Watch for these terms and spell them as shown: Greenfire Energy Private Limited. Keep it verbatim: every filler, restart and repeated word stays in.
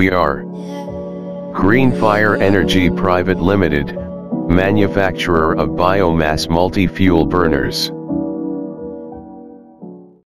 We are Greenfire Energy Private Limited, manufacturer of biomass multi-fuel burners.